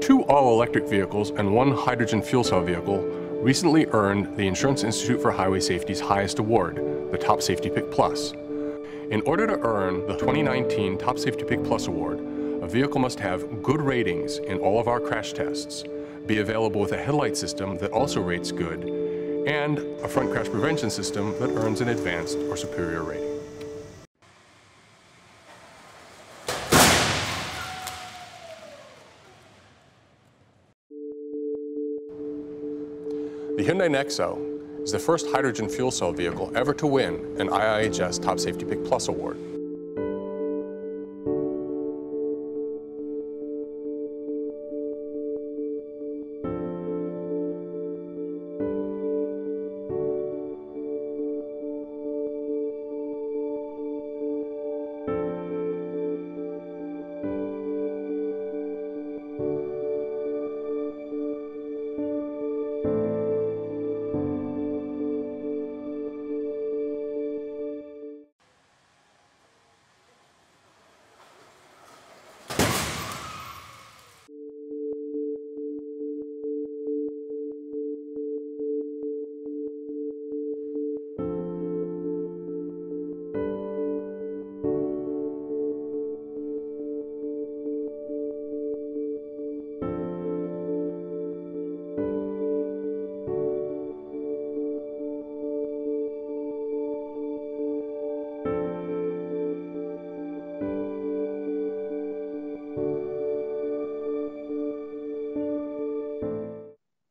Two all-electric vehicles and one hydrogen fuel cell vehicle recently earned the Insurance Institute for Highway Safety's highest award, the Top Safety Pick Plus. In order to earn the 2019 Top Safety Pick Plus award, a vehicle must have good ratings in all of our crash tests, be available with a headlight system that also rates good, and a front crash prevention system that earns an advanced or superior rating. The Hyundai Nexo is the first hydrogen fuel cell vehicle ever to win an IIHS Top Safety Pick Plus award.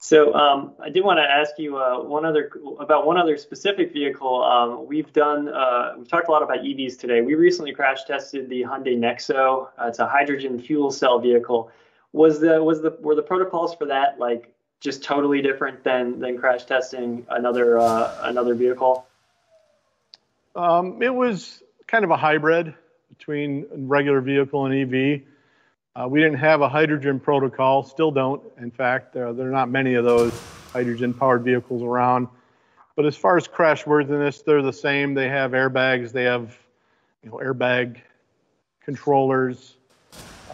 So I did want to ask you about one other specific vehicle. We've talked a lot about EVs today. We recently crash tested the Hyundai Nexo. It's a hydrogen fuel cell vehicle. Were the protocols for that like just totally different than crash testing another vehicle? It was kind of a hybrid between regular vehicle and EV. We didn't have a hydrogen protocol, still don't. In fact, there are not many of those hydrogen-powered vehicles around. But as far as crashworthiness, they're the same. They have airbags. They have, you know, airbag controllers.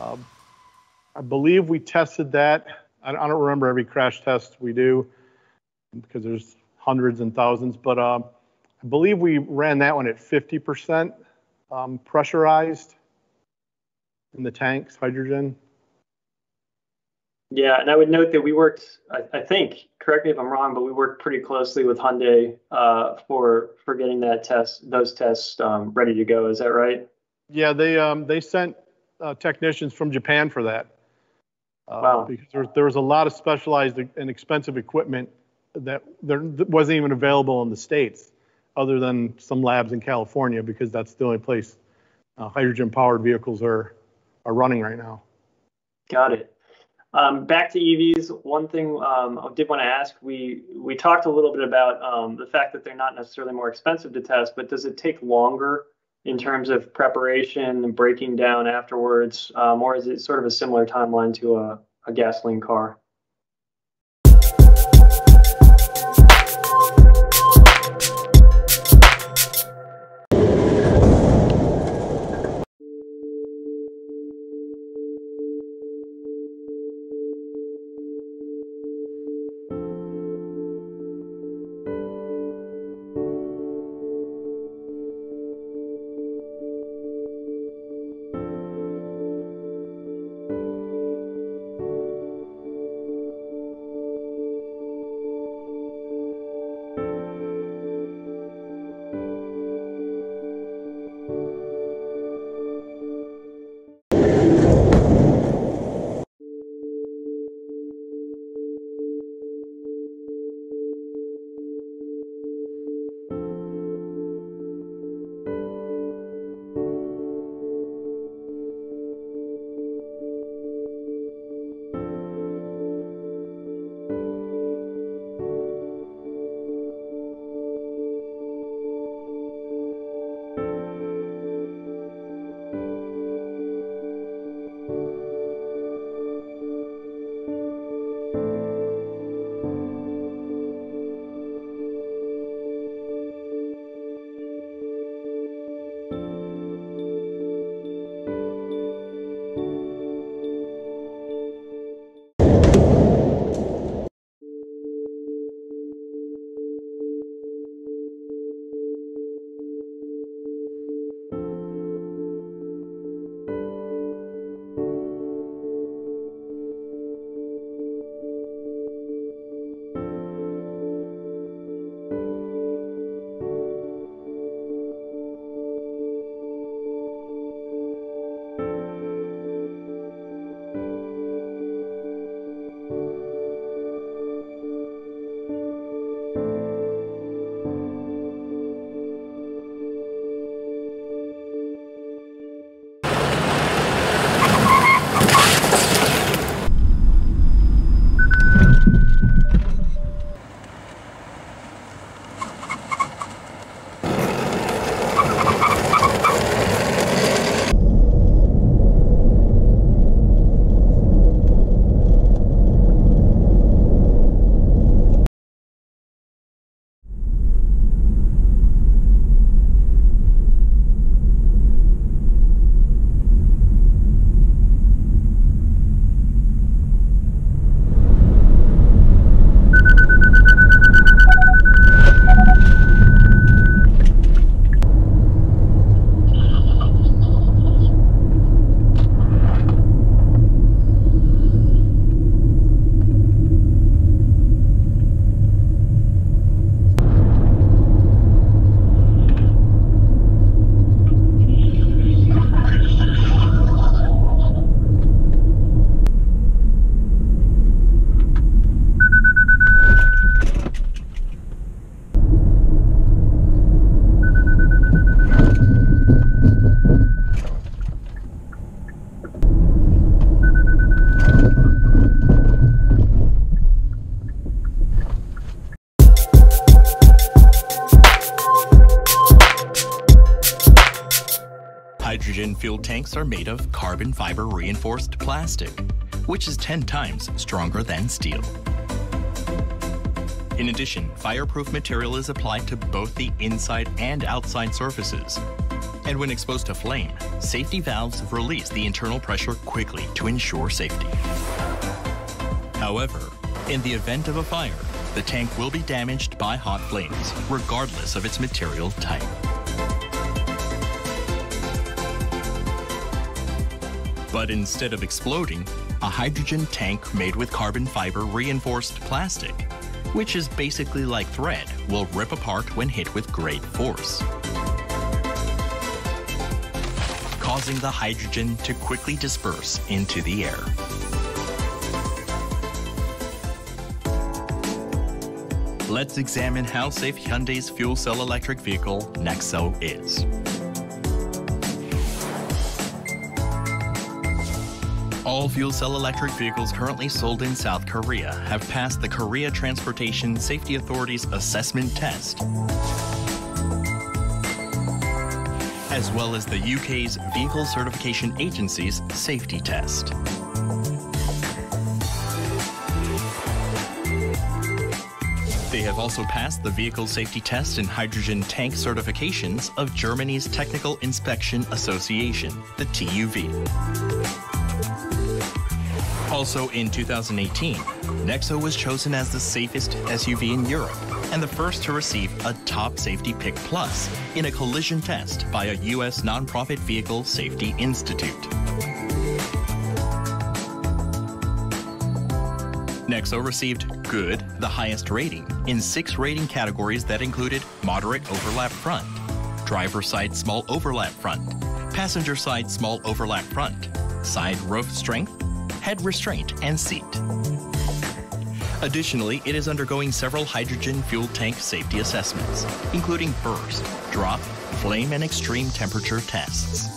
I believe we tested that. I don't remember every crash test we do because there's hundreds and thousands. But I believe we ran that one at 50% pressurized. In the tanks, hydrogen. Yeah, and I would note that we worked, I think, correct me if I'm wrong, but we worked pretty closely with Hyundai for getting those tests ready to go. Is that right? Yeah, they sent technicians from Japan for that. Wow. Because there was a lot of specialized and expensive equipment that wasn't even available in the States, other than some labs in California, because that's the only place hydrogen-powered vehicles are running right now. Got it. Back to EVs, one thing I did want to ask, we talked a little bit about the fact that they're not necessarily more expensive to test, but does it take longer in terms of preparation and breaking down afterwards, or is it sort of a similar timeline to a gasoline car? hydrogen fuel tanks are made of carbon fiber reinforced plastic, which is 10 times stronger than steel. In addition, fireproof material is applied to both the inside and outside surfaces. And when exposed to flame, safety valves release the internal pressure quickly to ensure safety. However, in the event of a fire, the tank will be damaged by hot flames, regardless of its material type. But instead of exploding, a hydrogen tank made with carbon fiber reinforced plastic, which is basically like thread, will rip apart when hit with great force, causing the hydrogen to quickly disperse into the air. Let's examine how safe Hyundai's fuel cell electric vehicle, Nexo, is. All fuel cell electric vehicles currently sold in South Korea have passed the Korea Transportation Safety Authority's assessment test, as well as the UK's Vehicle Certification Agency's safety test. They have also passed the vehicle safety test and hydrogen tank certifications of Germany's Technical Inspection Association, the TÜV. Also in 2018, Nexo was chosen as the safest SUV in Europe and the first to receive a Top Safety Pick Plus in a collision test by a U.S. nonprofit Vehicle Safety Institute. Nexo received Good, the highest rating, in 6 rating categories that included moderate overlap front, driver side small overlap front, passenger side small overlap front, side roof strength, head restraint, and seat. Additionally, it is undergoing several hydrogen fuel tank safety assessments, including burst, drop, flame, and extreme temperature tests.